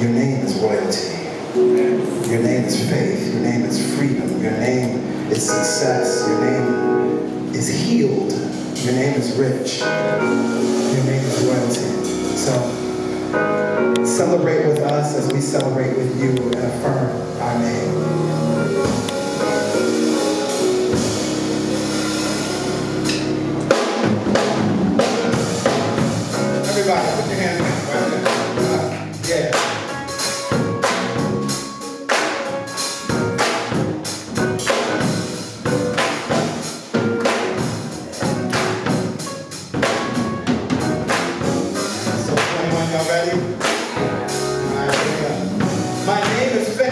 Your name is royalty. Your name is faith. Your name is freedom. Your name is success. Your name is healed. Your name is rich. Your name is royalty. So celebrate with us as we celebrate with you and affirm our name. Everybody, put your hands up. Yeah. My name is Faith.